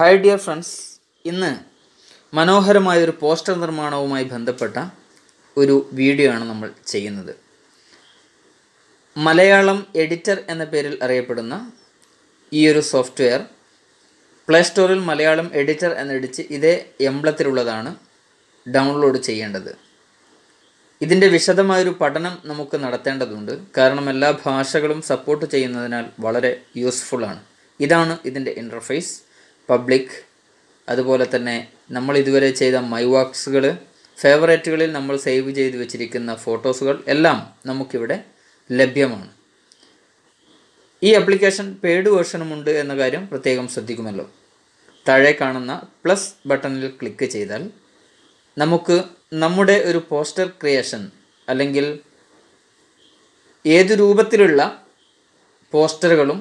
Hi dear friends, innu മനോഹരമായ ഒരു poster നിർമ്മാണവുമായി ബന്ധപ്പെട്ട ഒരു വീഡിയോ ആണ് നമ്മൾ ചെയ്യുന്നത്. മലയാളം എഡിറ്റർ എന്ന പേരിൽ അറിയപ്പെടുന്ന ഈ ഒരു സോഫ്റ്റ്വെയർ പ്ലേ സ്റ്റോറിൽ മലയാളം എഡിറ്റർ എന്നടിച്ച് ഇതേ എംബ്ലത്തിലുള്ളതാണ് ഡൗൺലോഡ് ചെയ്യേണ്ടത്. ഇതിന്റെ വിശദമായ ഒരു പഠനം നമുക്ക് നടത്തേണ്ടതുണ്ട്. കാരണം എല്ലാ ഭാഷകളും സപ്പോർട്ട് ചെയ്യുന്നതിനാൽ വളരെ യൂസ്ഫുൾ ആണ്. ഇതാണ് ഇതിന്റെ ഇന്റർഫേസ് പബ്ലിക് അതുപോലെ തന്നെ നമ്മൾ ഇതുവരെ ചെയ്ത മൈ വർക്ക്സുകൾ ഫേവറേറ്റുകളിൽ നമ്മൾ സേവ് ചെയ്തു വെച്ചിരിക്കുന്ന ഫോട്ടോസുകൾ എല്ലാം നമുക്ക് ഇവിടെ ലഭ്യമാണ്. ഈ ആപ്ലിക്കേഷൻ പെയ്ഡ് വേർഷനും ഉണ്ട് എന്ന കാര്യം പ്രത്യേകം ശ്രദ്ധിക്കുമല്ലോ. താഴെ കാണുന്ന പ്ലസ് ബട്ടണിൽ ക്ലിക്ക് ചെയ്താൽ നമുക്ക് നമ്മുടെ ഒരു പോസ്റ്റർ ക്രിയേഷൻ അല്ലെങ്കിൽ ഏത് രൂപത്തിലുള്ള പോസ്റ്ററുകളും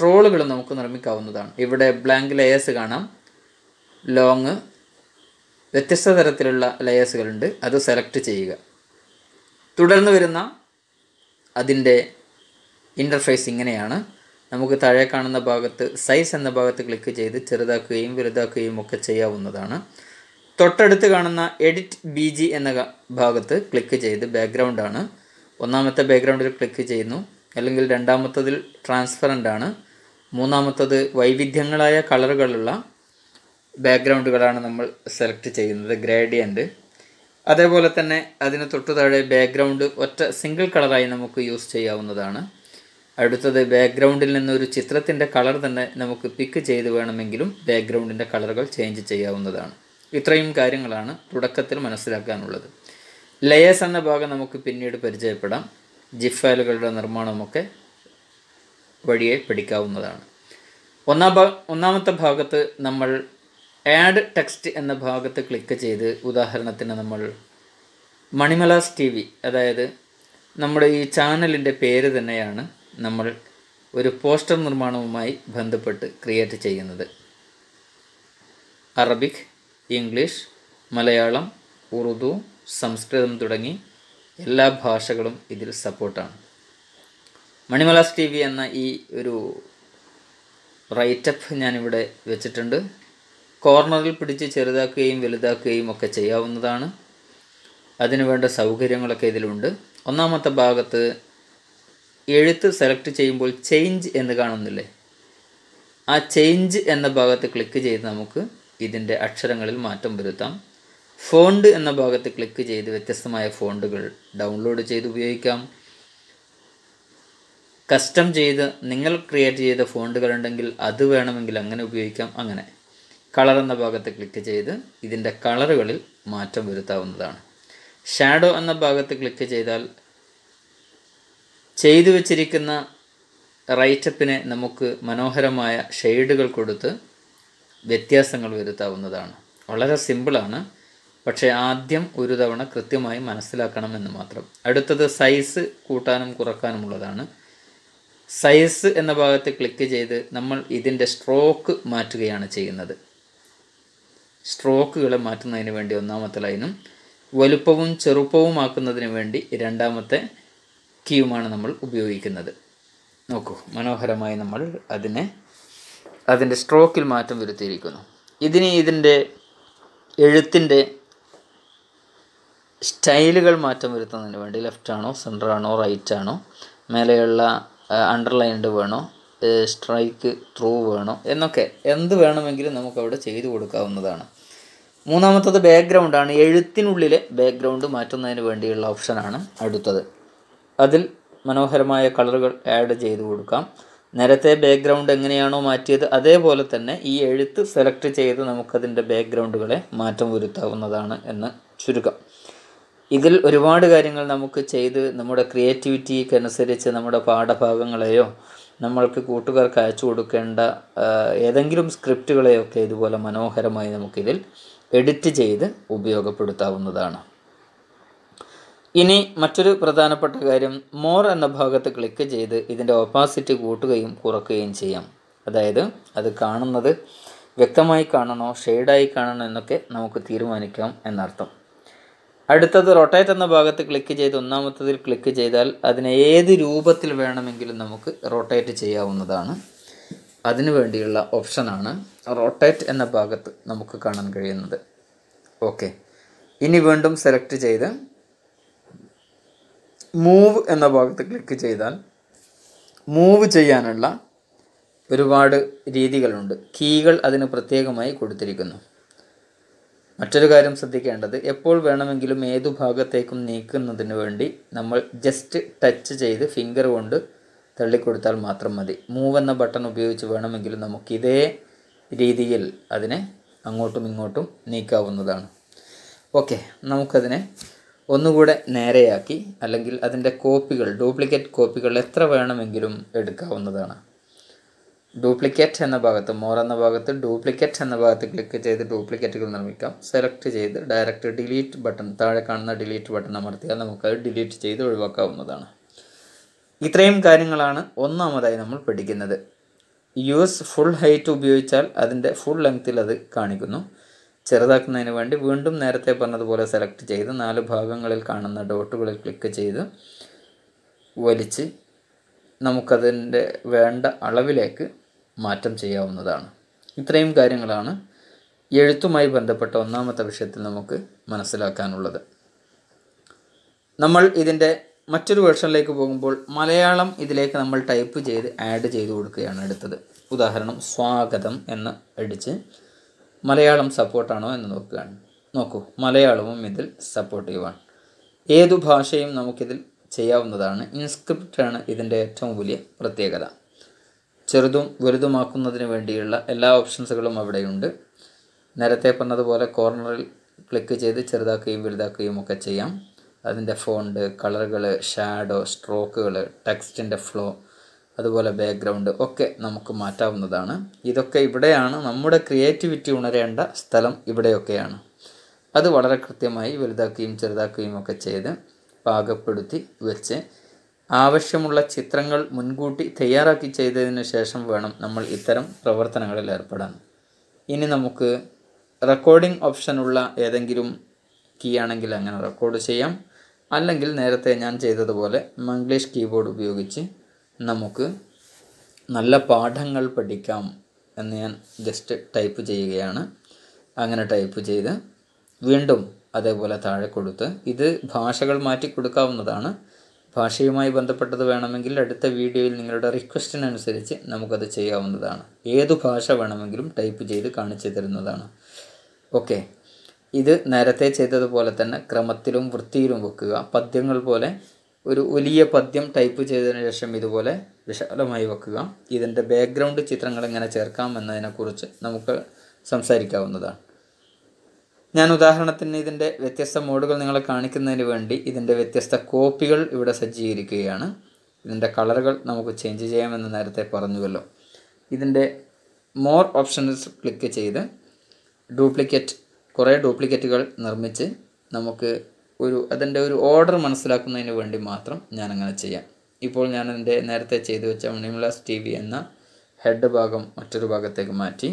ട്രോളുകളും നമുക്ക് നിർമ്മിക്കാവുന്നതാണ്. ഇവിടെ ബ്ലാങ്ക് ലെയേഴ്സ് കാണാം. ലോങ് വ്യത്യസ്ത തരത്തിലുള്ള ലെയേഴ്സുകളുണ്ട്. അത് സെലക്ട് ചെയ്യുക. തുടർന്ന് വരുന്ന അതിൻ്റെ ഇൻ്റർഫേസ് ഇങ്ങനെയാണ്. നമുക്ക് താഴെ കാണുന്ന ഭാഗത്ത് സൈസ് എന്ന ഭാഗത്ത് ക്ലിക്ക് ചെയ്ത് ചെറുതാക്കുകയും വലുതാക്കുകയും ഒക്കെ ചെയ്യാവുന്നതാണ്. തൊട്ടടുത്ത് കാണുന്ന എഡിറ്റ് BG എന്ന ഭാഗത്ത് ക്ലിക്ക് ചെയ്ത് ബാക്ക്ഗ്രൗണ്ടാണ്. ഒന്നാമത്തെ ബാക്ക്ഗ്രൗണ്ടിൽ ക്ലിക്ക് ചെയ്യുന്നു, അല്ലെങ്കിൽ രണ്ടാമത്തതിൽ ട്രാൻസ്പെറൻ്റ് ആണ്, മൂന്നാമത്തത് വൈവിധ്യങ്ങളായ കളറുകളുള്ള ബാക്ക്ഗ്രൗണ്ടുകളാണ് നമ്മൾ സെലക്ട് ചെയ്യുന്നത്, ഗ്രേഡിയൻ്റ്. അതേപോലെ തന്നെ അതിന് തൊട്ട് താഴെ ബാക്ക്ഗ്രൗണ്ട് ഒറ്റ സിംഗിൾ കളറായി നമുക്ക് യൂസ് ചെയ്യാവുന്നതാണ്. അടുത്തത് ബാക്ക്ഗ്രൗണ്ടിൽ നിന്നൊരു ചിത്രത്തിൻ്റെ കളർ തന്നെ നമുക്ക് പിക്ക് ചെയ്ത് വേണമെങ്കിലും ബാക്ക്ഗ്രൗണ്ടിൻ്റെ കളറുകൾ ചേഞ്ച് ചെയ്യാവുന്നതാണ്. ഇത്രയും കാര്യങ്ങളാണ് തുടക്കത്തിൽ മനസ്സിലാക്കാനുള്ളത്. ലെയേഴ്സ് എന്ന ഭാഗം നമുക്ക് പിന്നീട് പരിചയപ്പെടാം. ജിഫ് ഫയലുകളുടെ നിർമ്മാണമൊക്കെ വഴിയെ പഠിക്കാവുന്നതാണ്. ഒന്നാമത്തെ ഭാഗത്ത് നമ്മൾ ആഡ് ടെക്സ്റ്റ് എന്ന ഭാഗത്ത് ക്ലിക്ക് ചെയ്ത് ഉദാഹരണത്തിന് നമ്മൾ മണിമലാസ് TV, അതായത് നമ്മുടെ ഈ ചാനലിൻ്റെ പേര് തന്നെയാണ് നമ്മൾ ഒരു പോസ്റ്റർ നിർമ്മാണവുമായി ബന്ധപ്പെട്ട് ക്രിയേറ്റ് ചെയ്യുന്നത്. അറബിക്, ഇംഗ്ലീഷ്, മലയാളം, ഉറുദു, സംസ്കൃതം തുടങ്ങി എല്ലാ ഭാഷകളും ഇതിൽ സപ്പോർട്ടാണ്. മണിമലാസ് TV എന്ന ഈ ഒരു റൈറ്റപ്പ് ഞാനിവിടെ വെച്ചിട്ടുണ്ട്. കോർണറിൽ പിടിച്ച് ചെറുതാക്കുകയും വലുതാക്കുകയും ഒക്കെ ചെയ്യാവുന്നതാണ്. അതിനുവേണ്ട സൗകര്യങ്ങളൊക്കെ ഇതിലുണ്ട്. ഒന്നാമത്തെ ഭാഗത്ത് എഴുത്ത് സെലക്ട് ചെയ്യുമ്പോൾ ചേഞ്ച് എന്ന് കാണുന്നില്ലേ, ആ ചേഞ്ച് എന്ന ഭാഗത്ത് ക്ലിക്ക് ചെയ്ത് നമുക്ക് ഇതിൻ്റെ അക്ഷരങ്ങളിൽ മാറ്റം വരുത്താം. ഫോണ്ട് എന്ന ഭാഗത്ത് ക്ലിക്ക് ചെയ്ത് വ്യത്യസ്തമായ ഫോണ്ടുകൾ ഡൗൺലോഡ് ചെയ്ത് ഉപയോഗിക്കാം. കസ്റ്റം ചെയ്ത് നിങ്ങൾ ക്രിയേറ്റ് ചെയ്ത ഫോണ്ടുകളുണ്ടെങ്കിൽ അത് വേണമെങ്കിൽ അങ്ങനെ ഉപയോഗിക്കാം. അങ്ങനെ കളർ എന്ന ഭാഗത്ത് ക്ലിക്ക് ചെയ്ത് ഇതിൻ്റെ കളറുകളിൽ മാറ്റം വരുത്താവുന്നതാണ്. ഷാഡോ എന്ന ഭാഗത്ത് ക്ലിക്ക് ചെയ്താൽ ചെയ്തു വച്ചിരിക്കുന്ന റൈറ്റപ്പിനെ നമുക്ക് മനോഹരമായ ഷെയ്ഡുകൾ കൊടുത്ത് വ്യത്യാസങ്ങൾ വരുത്താവുന്നതാണ്. വളരെ സിമ്പിളാണ്, പക്ഷേ ആദ്യം ഒരു തവണ കൃത്യമായി മനസ്സിലാക്കണമെന്ന് മാത്രം. അടുത്തത് സൈസ് കൂട്ടാനും കുറക്കാനുമുള്ളതാണ്. സൈസ് എന്ന ഭാഗത്ത് ക്ലിക്ക് ചെയ്ത് നമ്മൾ ഇതിൻ്റെ സ്ട്രോക്ക് മാറ്റുകയാണ് ചെയ്യുന്നത്. സ്ട്രോക്കുകളെ മാറ്റുന്നതിന് വേണ്ടി ഒന്നാമത്തെ ലൈനും വലുപ്പവും ചെറുപ്പവുമാക്കുന്നതിന് വേണ്ടി രണ്ടാമത്തെ കീയുമാണ് നമ്മൾ ഉപയോഗിക്കുന്നത്. നോക്കൂ, മനോഹരമായി നമ്മൾ അതിൻ്റെ സ്ട്രോക്കിൽ മാറ്റം വരുത്തിയിരിക്കുന്നു. ഇതിന് ഇതിൻ്റെ എഴുത്തിൻ്റെ സ്റ്റൈലുകൾ മാറ്റം വരുത്തുന്നതിന് വേണ്ടി ലെഫ്റ്റ് ആണോ സെൻറ്റർ ആണോ റൈറ്റ് ആണോ മേലെയുള്ള അണ്ടർലൈൻഡ് വേണോ സ്ട്രൈക്ക് ത്രൂ വേണോ എന്നൊക്കെ എന്ത് വേണമെങ്കിലും നമുക്കവിടെ ചെയ്തു കൊടുക്കാവുന്നതാണ്. മൂന്നാമത്തത് ബാക്ക്ഗ്രൗണ്ടാണ്. എഴുത്തിനുള്ളിലെ ബാക്ക്ഗ്രൗണ്ട് മാറ്റുന്നതിന് വേണ്ടിയുള്ള ഓപ്ഷനാണ് അടുത്തത്. അതിൽ മനോഹരമായ കളറുകൾ ആഡ് ചെയ്തു കൊടുക്കാം. നേരത്തെ ബാക്ക്ഗ്രൗണ്ട് എങ്ങനെയാണോ മാറ്റിയത് അതേപോലെ തന്നെ ഈ എഴുത്ത് സെലക്ട് ചെയ്ത് നമുക്കതിൻ്റെ ബാക്ക്ഗ്രൗണ്ടുകളെ മാറ്റം വരുത്താവുന്നതാണ് എന്ന് ചുരുക്കം. ഇതിൽ ഒരുപാട് കാര്യങ്ങൾ നമുക്ക് ചെയ്ത് നമ്മുടെ ക്രിയേറ്റിവിറ്റിക്ക് അനുസരിച്ച് നമ്മുടെ പാഠഭാഗങ്ങളെയോ നമ്മൾക്ക് കൂട്ടുകാർക്ക് അയച്ചു കൊടുക്കേണ്ട ഏതെങ്കിലും സ്ക്രിപ്റ്റുകളെയൊക്കെ ഇതുപോലെ മനോഹരമായി നമുക്കിതിൽ എഡിറ്റ് ചെയ്ത് ഉപയോഗപ്പെടുത്താവുന്നതാണ്. ഇനി മറ്റൊരു പ്രധാനപ്പെട്ട കാര്യം, മോർ എന്ന ഭാഗത്ത് ക്ലിക്ക് ചെയ്ത് ഇതിൻ്റെ ഒപ്പാസിറ്റി കൂട്ടുകയും കുറക്കുകയും ചെയ്യാം. അതായത് അത് കാണുന്നത് വ്യക്തമായി കാണണോ ഷെയ്ഡായി കാണണോ എന്നൊക്കെ നമുക്ക് തീരുമാനിക്കാം എന്നർത്ഥം. അടുത്തത് റൊട്ടേറ്റ് എന്ന ഭാഗത്ത് ക്ലിക്ക് ചെയ്ത് ഒന്നാമത്തതിൽ ക്ലിക്ക് ചെയ്താൽ അതിനെ ഏത് രൂപത്തിൽ വേണമെങ്കിലും നമുക്ക് റൊട്ടേറ്റ് ചെയ്യാവുന്നതാണ്. അതിനു വേണ്ടിയുള്ള ഓപ്ഷനാണ് റൊട്ടേറ്റ് എന്ന ഭാഗത്ത് നമുക്ക് കാണാൻ കഴിയുന്നത്. ഓക്കെ, ഇനി വീണ്ടും സെലക്ട് ചെയ്ത് മൂവ് എന്ന ഭാഗത്ത് ക്ലിക്ക് ചെയ്താൽ മൂവ് ചെയ്യാനുള്ള ഒരുപാട് രീതികളുണ്ട്. കീകൾ അതിന് പ്രത്യേകമായി കൊടുത്തിരിക്കുന്നു. മറ്റൊരു കാര്യം ശ്രദ്ധിക്കേണ്ടത്, എപ്പോൾ വേണമെങ്കിലും ഏതു ഭാഗത്തേക്കും നീക്കുന്നതിന് വേണ്ടി നമ്മൾ ജസ്റ്റ് ടച്ച് ചെയ്ത് ഫിംഗർ കൊണ്ട് തള്ളിക്കൊടുത്താൽ മാത്രം മതി. മൂവ് എന്ന ബട്ടൺ ഉപയോഗിച്ച് വേണമെങ്കിലും നമുക്ക് ഇതേ രീതിയിൽ അതിനെ അങ്ങോട്ടും ഇങ്ങോട്ടും നീക്കാവുന്നതാണ്. ഓക്കെ, നമുക്കതിനെ ഒന്നുകൂടെ നേരെയാക്കി അല്ലെങ്കിൽ അതിൻ്റെ കോപ്പികൾ, ഡ്യൂപ്ലിക്കേറ്റ് കോപ്പികൾ എത്ര വേണമെങ്കിലും എടുക്കാവുന്നതാണ്. ഡ്യൂപ്ലിക്കേറ്റ് എന്ന ഭാഗത്ത്, മോർ എന്ന ഭാഗത്ത് ഡ്യൂപ്ലിക്കേറ്റ് എന്ന ഭാഗത്ത് ക്ലിക്ക് ചെയ്ത് ഡ്യൂപ്ലിക്കേറ്റുകൾ നിർമ്മിക്കാം. സെലക്ട് ചെയ്ത് ഡയറക്റ്റ് ഡിലീറ്റ് ബട്ടൺ, താഴെ കാണുന്ന ഡിലീറ്റ് ബട്ടൺ അമർത്തിയാൽ നമുക്കത് ഡിലീറ്റ് ചെയ്ത് ഒഴിവാക്കാവുന്നതാണ്. ഇത്രയും കാര്യങ്ങളാണ് ഒന്നാമതായി നമ്മൾ പഠിക്കുന്നത്. യൂസ് ഫുൾ ഹൈറ്റ് ഉപയോഗിച്ചാൽ അതിൻ്റെ ഫുൾ ലെങ്ത്തിൽ അത് കാണിക്കുന്നു. ചെറുതാക്കുന്നതിന് വേണ്ടി വീണ്ടും നേരത്തെ പറഞ്ഞതുപോലെ സെലക്ട് ചെയ്ത് നാല് ഭാഗങ്ങളിൽ കാണുന്ന ഡോട്ടുകളിൽ ക്ലിക്ക് ചെയ്ത് വലിച്ച് നമുക്കതിൻ്റെ വേണ്ട അളവിലേക്ക് മാറ്റം ചെയ്യാവുന്നതാണ്. ഇത്രയും കാര്യങ്ങളാണ് എഴുത്തുമായി ബന്ധപ്പെട്ട ഒന്നാമത്തെ വിഷയത്തിൽ നമുക്ക് മനസ്സിലാക്കാനുള്ളത്. നമ്മൾ ഇതിൻ്റെ മറ്റൊരു വേർഷനിലേക്ക് പോകുമ്പോൾ മലയാളം ഇതിലേക്ക് നമ്മൾ ടൈപ്പ് ചെയ്ത് ആഡ് ചെയ്ത് കൊടുക്കുകയാണ് എടുത്തത്. ഉദാഹരണം സ്വാഗതം എന്ന് അടിച്ച് മലയാളം സപ്പോർട്ടാണോ എന്ന് നോക്കുകയാണ്. നോക്കൂ, മലയാളവും ഇതിൽ സപ്പോർട്ടീവാണ്. ഏതു ഭാഷയും നമുക്കിതിൽ ചെയ്യാവുന്നതാണ്. ഇൻസ്ക്രിപ്റ്റാണ് ഇതിൻ്റെ ഏറ്റവും വലിയ പ്രത്യേകത. ചെറുതും വലുതുമാക്കുന്നതിന് വേണ്ടിയുള്ള എല്ലാ ഓപ്ഷൻസുകളും അവിടെയുണ്ട്. നേരത്തെ പറഞ്ഞതുപോലെ കോർണറിൽ ക്ലിക്ക് ചെയ്ത് ചെറുതാക്കുകയും വലുതാക്കുകയും ഒക്കെ ചെയ്യാം. അതിൻ്റെ ഫോണ്ട്, കളറുകൾ, ഷാഡോ, സ്ട്രോക്കുകൾ, ടെക്സ്റ്റിൻ്റെ ഫ്ലോ, അതുപോലെ ബാക്ക്ഗ്രൗണ്ട് ഒക്കെ നമുക്ക് മാറ്റാവുന്നതാണ്. ഇതൊക്കെ ഇവിടെയാണ് നമ്മുടെ ക്രിയേറ്റിവിറ്റി ഉണരേണ്ട സ്ഥലം, ഇവിടെയൊക്കെയാണ്. അത് വളരെ കൃത്യമായി വലുതാക്കുകയും ചെറുതാക്കുകയും ഒക്കെ ചെയ്ത് പാകപ്പെടുത്തി വെച്ച് ആവശ്യമുള്ള ചിത്രങ്ങൾ മുൻകൂട്ടി തയ്യാറാക്കി ചെയ്തതിന് ശേഷം വേണം നമ്മൾ ഇത്തരം പ്രവർത്തനങ്ങളിൽ ഏർപ്പെടാൻ. ഇനി നമുക്ക് റെക്കോർഡിംഗ് ഓപ്ഷനുള്ള ഏതെങ്കിലും കീ ആണെങ്കിൽ അങ്ങനെ റെക്കോർഡ് ചെയ്യാം. അല്ലെങ്കിൽ നേരത്തെ ഞാൻ ചെയ്തതുപോലെ മംഗ്ലീഷ് കീബോർഡ് ഉപയോഗിച്ച് നമുക്ക് നല്ല പാഠങ്ങൾ പഠിക്കാം എന്ന് ഞാൻ ജസ്റ്റ് ടൈപ്പ് ചെയ്യുകയാണ്. അങ്ങനെ ടൈപ്പ് ചെയ്ത് വീണ്ടും അതേപോലെ താഴെ കൊടുത്ത് ഇത് ഭാഷകൾ മാറ്റി കൊടുക്കാവുന്നതാണ്. ഭാഷയുമായി ബന്ധപ്പെട്ടത് വേണമെങ്കിൽ അടുത്ത വീഡിയോയിൽ നിങ്ങളുടെ റിക്വസ്റ്റിനനുസരിച്ച് നമുക്കത് ചെയ്യാവുന്നതാണ്. ഏതു ഭാഷ വേണമെങ്കിലും ടൈപ്പ് ചെയ്ത് കാണിച്ചു തരുന്നതാണ്. ഓക്കെ, ഇത് നേരത്തെ ചെയ്തതുപോലെ തന്നെ ക്രമത്തിലും വൃത്തിയിലും വെക്കുക. പദ്യങ്ങൾ പോലെ ഒരു വലിയ പദ്യം ടൈപ്പ് ചെയ്തതിന് ശേഷം ഇതുപോലെ വിശാലമായി വെക്കുക. ഇതിൻ്റെ ബാക്ക്ഗ്രൗണ്ട് ചിത്രങ്ങൾ എങ്ങനെ ചേർക്കാം എന്നതിനെക്കുറിച്ച് നമുക്ക് സംസാരിക്കാവുന്നതാണ്. ഞാൻ ഉദാഹരണത്തിന് ഇതിൻ്റെ വ്യത്യസ്ത മോഡുകൾ നിങ്ങളെ കാണിക്കുന്നതിന് വേണ്ടി ഇതിൻ്റെ വ്യത്യസ്ത കോപ്പികൾ ഇവിടെ സജ്ജീകരിക്കുകയാണ്. ഇതിൻ്റെ കളറുകൾ നമുക്ക് ചേഞ്ച് ചെയ്യാമെന്ന് നേരത്തെ പറഞ്ഞുവല്ലോ. ഇതിൻ്റെ മോർ ഓപ്ഷൻസ് ക്ലിക്ക് ചെയ്ത് ഡ്യൂപ്ലിക്കേറ്റ്, കുറേ ഡ്യൂപ്ലിക്കേറ്റുകൾ നിർമ്മിച്ച് നമുക്ക് അതിൻ്റെ ഒരു ഓർഡർ മനസ്സിലാക്കുന്നതിന് വേണ്ടി മാത്രം ഞാനങ്ങനെ ചെയ്യാം. ഇപ്പോൾ ഞാൻ എൻ്റെ നേരത്തെ ചെയ്തു വെച്ച മണിമലാസ് ടി വി എന്ന ഹെഡ് ഭാഗം മറ്റൊരു ഭാഗത്തേക്ക് മാറ്റി,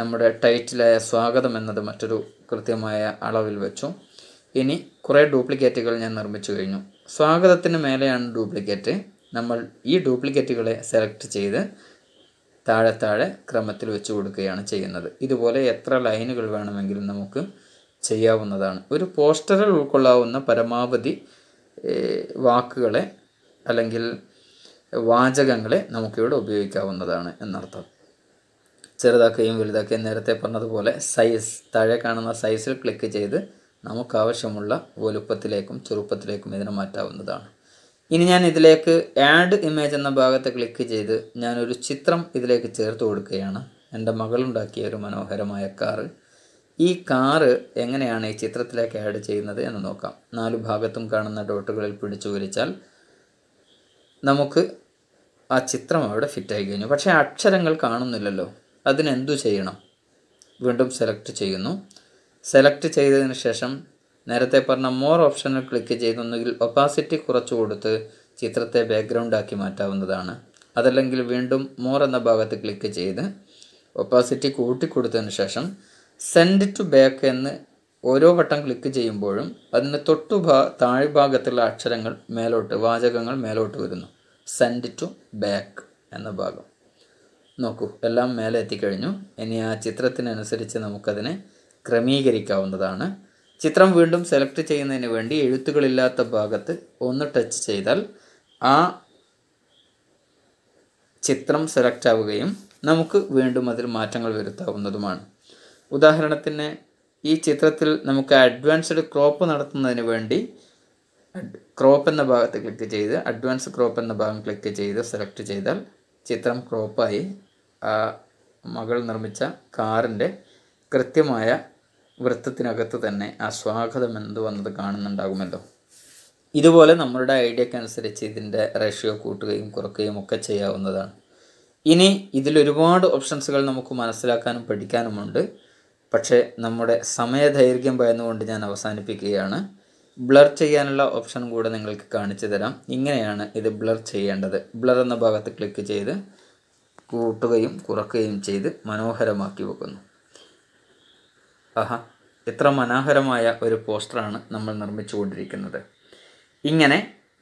നമ്മുടെ ടൈറ്റിലായ സ്വാഗതം എന്നത് മറ്റൊരു കൃത്യമായ അളവിൽ വെച്ചു. ഇനി കുറേ ഡ്യൂപ്ലിക്കേറ്റുകൾ ഞാൻ നിർമ്മിച്ചു കഴിഞ്ഞു. സ്വാഗതത്തിന് മേലെയാണ് ഡ്യൂപ്ലിക്കേറ്റ്. നമ്മൾ ഈ ഡ്യൂപ്ലിക്കേറ്റുകളെ സെലക്ട് ചെയ്ത് താഴെ താഴെ ക്രമത്തിൽ വെച്ച് കൊടുക്കുകയാണ് ചെയ്യുന്നത്. ഇതുപോലെ എത്ര ലൈനുകൾ വേണമെങ്കിലും നമുക്ക് ചെയ്യാവുന്നതാണ്. ഒരു പോസ്റ്ററിൽ ഉൾക്കൊള്ളാവുന്ന പരമാവധി വാക്കുകളെ അല്ലെങ്കിൽ വാചകങ്ങളെ നമുക്കിവിടെ ഉപയോഗിക്കാവുന്നതാണ് എന്നർത്ഥം. ചെറുതാക്കുകയും വലുതാക്കുകയും നേരത്തെ പറഞ്ഞതുപോലെ സൈസ്, താഴെ കാണുന്ന സൈസിൽ ക്ലിക്ക് ചെയ്ത് നമുക്കാവശ്യമുള്ള വലുപ്പത്തിലേക്കും ചെറുപ്പത്തിലേക്കും ഇതിനെ മാറ്റാവുന്നതാണ്. ഇനി ഞാൻ ഇതിലേക്ക് ആഡ് ഇമേജ് എന്ന ഭാഗത്ത് ക്ലിക്ക് ചെയ്ത് ഞാനൊരു ചിത്രം ഇതിലേക്ക് ചേർത്ത് കൊടുക്കുകയാണ്. എൻ്റെ മകളുണ്ടാക്കിയ ഒരു മനോഹരമായ കാറ്. ഈ കാറ് എങ്ങനെയാണ് ഈ ചിത്രത്തിലേക്ക് ആഡ് ചെയ്യുന്നത് എന്ന് നോക്കാം. നാലു ഭാഗത്തും കാണുന്ന ഡോട്ടുകളിൽ പിടിച്ചു വലിച്ചാൽ നമുക്ക് ആ ചിത്രം അവിടെ ഫിറ്റായി കഴിഞ്ഞു. പക്ഷേ അക്ഷരങ്ങൾ കാണുന്നില്ലല്ലോ. അതിനെന്തു ചെയ്യണം? വീണ്ടും സെലക്ട് ചെയ്യുന്നു. സെലക്ട് ചെയ്തതിന് ശേഷം നേരത്തെ പറഞ്ഞ മോർ ഓപ്ഷനിൽ ക്ലിക്ക് ചെയ്തൊന്നുകിൽ ഒപ്പാസിറ്റി കുറച്ചു കൊടുത്ത് ചിത്രത്തെ ബാക്ക്ഗ്രൗണ്ടാക്കി മാറ്റാവുന്നതാണ്. അതല്ലെങ്കിൽ വീണ്ടും മോർ എന്ന ഭാഗത്ത് ക്ലിക്ക് ചെയ്ത് ഒപ്പാസിറ്റി കൂട്ടിക്കൊടുത്തതിന് ശേഷം സെൻഡ് ടു ബാക്ക് എന്ന് ഓരോ വട്ടം ക്ലിക്ക് ചെയ്യുമ്പോഴും അതിന് തൊട്ടു താഴ്ഭാഗത്തുള്ള അക്ഷരങ്ങൾ മേലോട്ട്, വാചകങ്ങൾ മേലോട്ട് വരുന്നു. സെൻഡ് ടു ബാക്ക് എന്ന ഭാഗം നോക്കൂ എല്ലാം മേലെ എത്തിക്കഴിഞ്ഞു. ഇനി ആ ചിത്രത്തിനനുസരിച്ച് നമുക്കതിനെ ക്രമീകരിക്കാവുന്നതാണ്. ചിത്രം വീണ്ടും സെലക്ട് ചെയ്യുന്നതിന് വേണ്ടി എഴുത്തുകളില്ലാത്ത ഭാഗത്ത് ഒന്ന് ടച്ച് ചെയ്താൽ ആ ചിത്രം സെലക്ട് ആവുകയും നമുക്ക് വീണ്ടും അതിൽ മാറ്റങ്ങൾ വരുത്താവുന്നതുമാണ്. ഉദാഹരണത്തിന് ഈ ചിത്രത്തിൽ നമുക്ക് അഡ്വാൻസ്ഡ് ക്രോപ്പ് നടത്തുന്നതിന് വേണ്ടി ക്രോപ്പ് എന്ന ഭാഗത്ത് ക്ലിക്ക് ചെയ്ത് അഡ്വാൻസ് ക്രോപ്പ് എന്ന ഭാഗം ക്ലിക്ക് ചെയ്ത് സെലക്ട് ചെയ്താൽ ചിത്രം ക്രോപ്പായി ആ മകൾ നിർമ്മിച്ച കാറിൻ്റെ കൃത്യമായ വൃത്തത്തിനകത്ത് തന്നെ ആ സ്വാഗതം എന്ത് വന്നത് കാണുന്നുണ്ടാകുമല്ലോ. ഇതുപോലെ നമ്മളുടെ ഐഡിയക്കനുസരിച്ച് ഇതിൻ്റെ റേഷ്യോ കൂട്ടുകയും കുറയ്ക്കുകയും ഒക്കെ ചെയ്യാവുന്നതാണ്. ഇനി ഇതിലൊരുപാട് ഓപ്ഷൻസുകൾ നമുക്ക് മനസ്സിലാക്കാനും പഠിക്കാനുമുണ്ട്. പക്ഷേ നമ്മുടെ സമയദൈർഘ്യം ഭയന്നുകൊണ്ട് ഞാൻ അവസാനിപ്പിക്കുകയാണ്. ബ്ലർ ചെയ്യാനുള്ള ഓപ്ഷൻ കൂടെ നിങ്ങൾക്ക് കാണിച്ചു തരാം. ഇങ്ങനെയാണ് ഇത് ബ്ലർ ചെയ്യേണ്ടത്. ബ്ലർ എന്ന ഭാഗത്ത് ക്ലിക്ക് ചെയ്ത് കൂട്ടുകയും കുറയ്ക്കുകയും ചെയ്ത് മനോഹരമാക്കി വെക്കുന്നു. ആഹാ, ഇത്ര മനോഹരമായ ഒരു പോസ്റ്ററാണ് നമ്മൾ നിർമ്മിച്ചു കൊണ്ടിരിക്കുന്നത്. ഇങ്ങനെ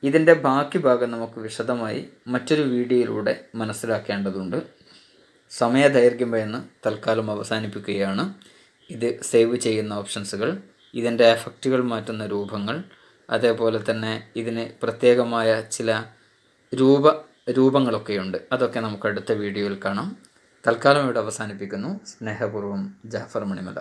ഇതിൻ്റെ ബാക്കി ഭാഗം നമുക്ക് വിശദമായി മറ്റൊരു വീഡിയോയിലൂടെ മനസ്സിലാക്കേണ്ടതുണ്ട്. സമയദൈർഘ്യം എന്ന് തൽക്കാലം അവസാനിപ്പിക്കുകയാണ്. ഇത് സേവ് ചെയ്യുന്ന ഓപ്ഷൻസുകൾ, ഇതിൻ്റെ എഫക്റ്റുകൾ മാറ്റുന്ന രൂപങ്ങൾ, അതേപോലെ തന്നെ ഇതിന് പ്രത്യേകമായ ചില രൂപങ്ങളൊക്കെയുണ്ട്. അതൊക്കെ നമുക്ക് അടുത്ത വീഡിയോയിൽ കാണാം. തൽക്കാലം ഇവിടെ അവസാനിപ്പിക്കുന്നു. സ്നേഹപൂർവ്വം, ജാഫർ മണിമല.